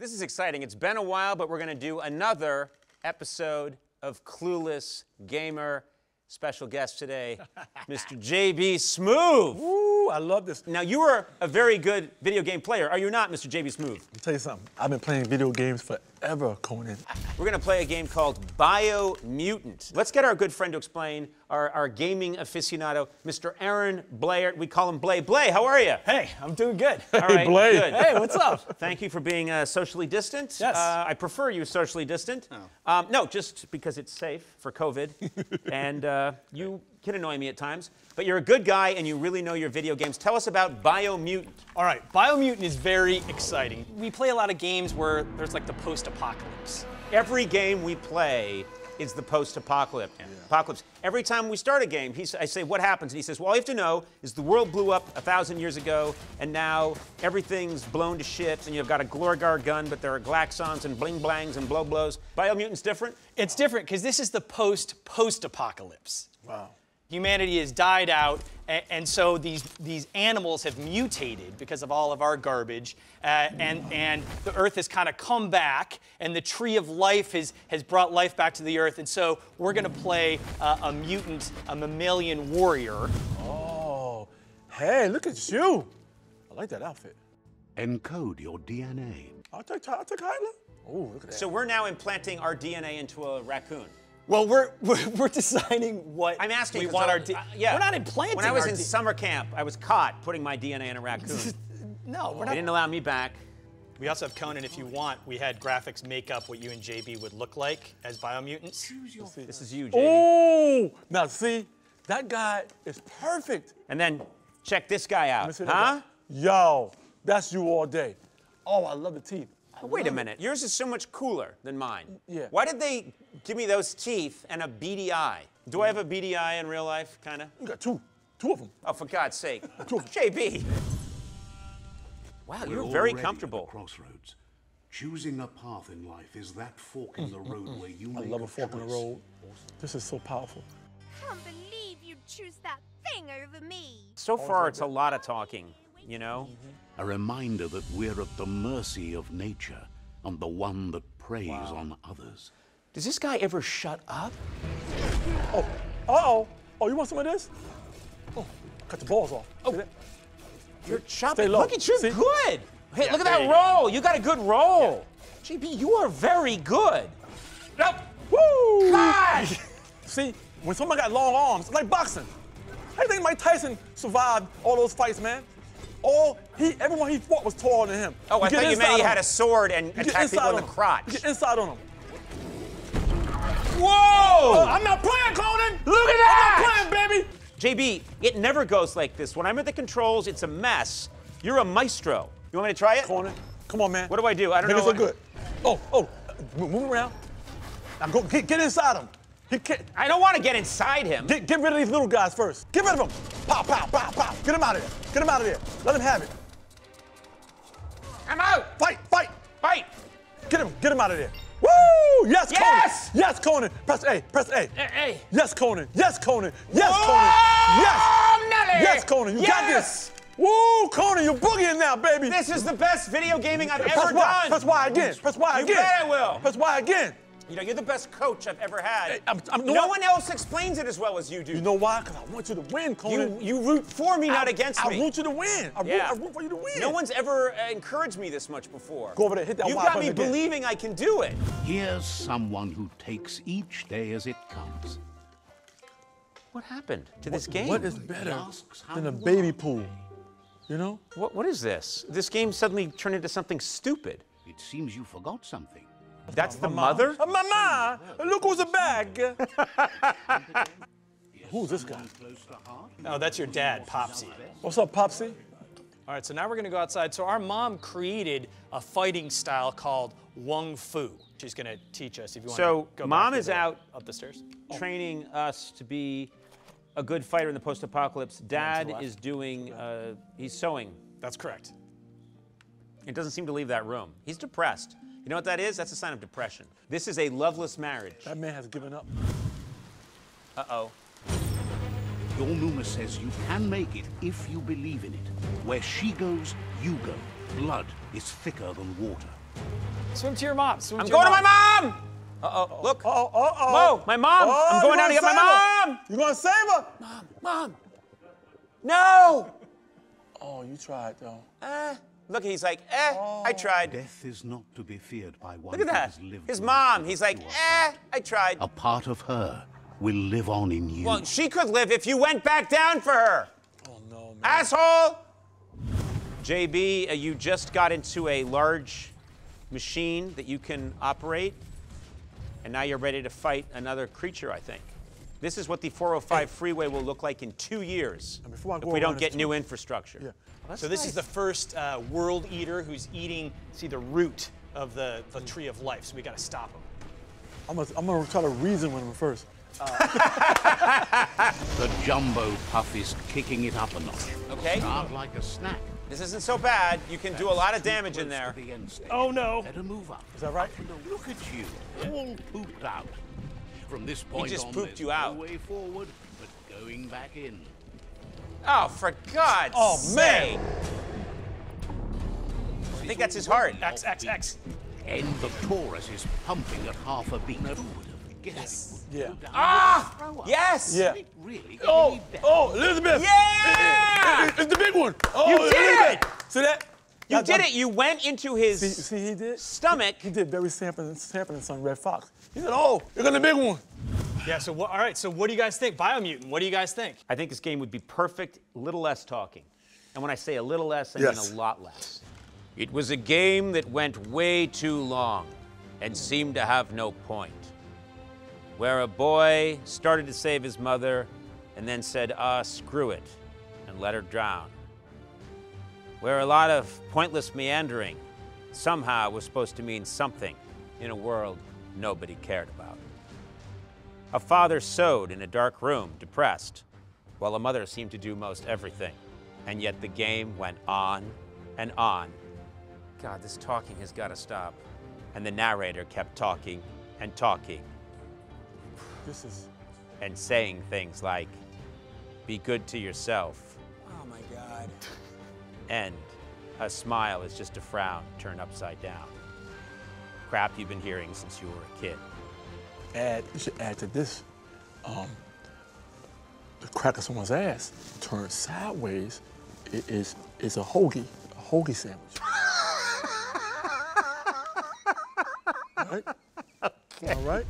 This is exciting. It's been a while, but we're going to do another episode of Clueless Gamer. Special guest today, Mr. J.B. Smoove. Woo, I love this. Now, you are a very good video game player, are you not, Mr. J.B. Smoove? Let me tell you something. I've been playing video games forever, Conan. We're going to play a game called Biomutant. Let's get our good friend to explain, our gaming aficionado, Mr. Aaron Blair. We call him Blay. Blay, how are you? Hey, I'm doing good. Hey, all right, Blay. Good. Hey, what's up? Thank you for being socially distant. Yes. I prefer you socially distant. Oh. No, just because it's safe for COVID. And you can annoy me at times, but you're a good guy and you really know your video games. Tell us about Biomutant. All right, Biomutant is very exciting. We play a lot of games where there's like the post-apocalypse. Every game we play is the post-apocalypse. Yeah. Every time we start a game, I say, what happens? And he says, well, all you have to know is the world blew up 1,000 years ago, and now everything's blown to shit, and you've got a Glorgar gun, but there are Glaxons and bling-blangs and blow-blows. Biomutant's different? It's different, because this is the post-apocalypse. Wow. Humanity has died out, and so these animals have mutated because of all of our garbage, and the Earth has kind of come back, and the tree of life has brought life back to the Earth, and so we're going to play a mutant, a mammalian warrior. Oh, hey, look at you. I like that outfit. Encode your DNA. I'll take Hyla. Oh, look at that. So we're now implanting our DNA into a raccoon. Well, we're designing what I'm asking. We want our yeah. We're not implanting. When I was in summer camp, I was caught putting my DNA in a raccoon. No, we're not. They didn't allow me back. We also have Conan. If you want, we had graphics make up what you and JB would look like as biomutants. This is you, JB. Oh, now see, that guy is perfect. And then check this guy out, huh? Yo, that's you all day. Oh, I love the teeth. Wait a minute, yours is so much cooler than mine. Yeah. Why did they give me those teeth and a beady eye? Do I have a beady eye in real life, kinda? You got two of them. Oh, for God's sake. JB. Wow, you're very comfortable. Crossroads. Choosing a path in life is that fork in the road where you make a choice. I love a fork in the road. This is so powerful. I can't believe you choose that thing over me. So far, it's a lot of talking, you know? A reminder that we're at the mercy of nature and the one that preys on others. Does this guy ever shut up? Oh, uh-oh. Oh, you want some of this? Oh, cut the balls off. Oh. You're chopping. Look at you, good. Hey, yeah, look at that roll. You got a good roll. Yeah. JB, you are very good. Nope. Woo! Gosh! See, when someone got long arms, it's like boxing. How do you think Mike Tyson survived all those fights, man? Everyone he fought was taller than him. Oh, I thought you meant he had a sword and attacked people in the crotch. You get inside on him. Whoa! I'm not playing, Conan! Look at that! I'm not playing, baby! JB, it never goes like this. When I'm at the controls, it's a mess. You're a maestro. You want me to try it? Conan, come on, man. What do I do? I don't know. Make it so good. Move around. Now go, get inside him. He can't. I don't want to get inside him. Get rid of these little guys first. Get rid of them. Pow, pow, pow, pow. Get him out of there. Get him out of there. Let him have it. I'm out. Fight, fight, fight. Get him out of there. Woo! Yes, yes! Conan. Yes, Conan. Press A, press A. A. Yes, Conan. Yes, Conan. Yes, Whoa, Conan. Yes. Yes, Conan. You got this. Woo, Conan, you're boogieing now, baby. This is the best video gaming I've ever done. Press Y again. Press Y again. You bet I will. Press Y again. You know, you're the best coach I've ever had. Hey, no one else explains it as well as you do. You know why? Because I want you to win, Conan. You root for me, not against me. I want you to win. I root for you to win. No one's ever encouraged me this much before. Go over there, hit that wild button again. You've got me believing I can do it. Here's someone who takes each day as it comes. What happened to this game? What is better than a baby pool? You know? What is this? This game suddenly turned into something stupid. It seems you forgot something. That's the mother? Mama! Look who's back! Who's this guy? No, that's your dad, Popsy. What's up, Popsy? All right, so now we're going to go outside. So our mom created a fighting style called Wong Fu. She's going to teach us if you want to go Mom is out up the stairs, training us to be a good fighter in the post-apocalypse. Dad is doing, he's sewing. That's correct. It doesn't seem to leave that room. He's depressed. You know what that is? That's a sign of depression. This is a loveless marriage. That man has given up. Uh-oh. Your Numa says you can make it if you believe in it. Where she goes, you go. Blood is thicker than water. Swim to your mom. Swim to your mom. I'm going to my mom! Uh-oh. Look. Uh-oh. Uh-oh. Whoa, my mom. Oh, I'm going out to get my mom. You're going to save her? Mom. Mom. No. Oh, you tried, though. Look, he's like, I tried. Death is not to be feared by one who has lived. Look at that. His mom. He's like, I tried. A part of her will live on in you. Well, she could live if you went back down for her. Oh, no, man. Asshole. JB, you just got into a large machine that you can operate. And now you're ready to fight another creature, I think. This is what the 405 freeway will look like in 2 years if we don't get new infrastructure. Yeah. So this is the first world eater who's eating, see, the root of the tree of life, so we gotta stop him. I'm gonna try to reason with him first. The jumbo puff is kicking it up a notch. Okay. Start like a snack. This isn't so bad. You can do a lot of damage in there. Oh, no. Better move up. Is that right? Look at you, all pooped out. From this point on, there's no way forward, but going back in. Oh, for God's sake. Oh, man. I think that's his heart. X, X, X. And the Taurus is pumping at half a beat. Who would have guessed? Yeah. Ah! Yes! Yeah. Oh, oh, Elizabeth! Yeah! It's the big one! Oh, you did it! See that? You did it! You went into his stomach. He did very sampling some Red Fox. He said, oh, you're gonna big one. Yeah, so all right, so what do you guys think? Biomutant, what do you guys think? I think this game would be perfect, a little less talking. And when I say a little less, I mean a lot less. It was a game that went way too long and seemed to have no point. Where a boy started to save his mother and then said, screw it, and let her drown. Where a lot of pointless meandering somehow was supposed to mean something in a world nobody cared about. A father sewed in a dark room, depressed, while a mother seemed to do most everything. And yet the game went on and on. God, this talking has got to stop. And the narrator kept talking and talking. And saying things like, be good to yourself. Oh my God. And a smile is just a frown turned upside down. Crap you've been hearing since you were a kid. You should add to this. The crack of someone's ass turned sideways is a hoagie sandwich. All right? Okay. All right?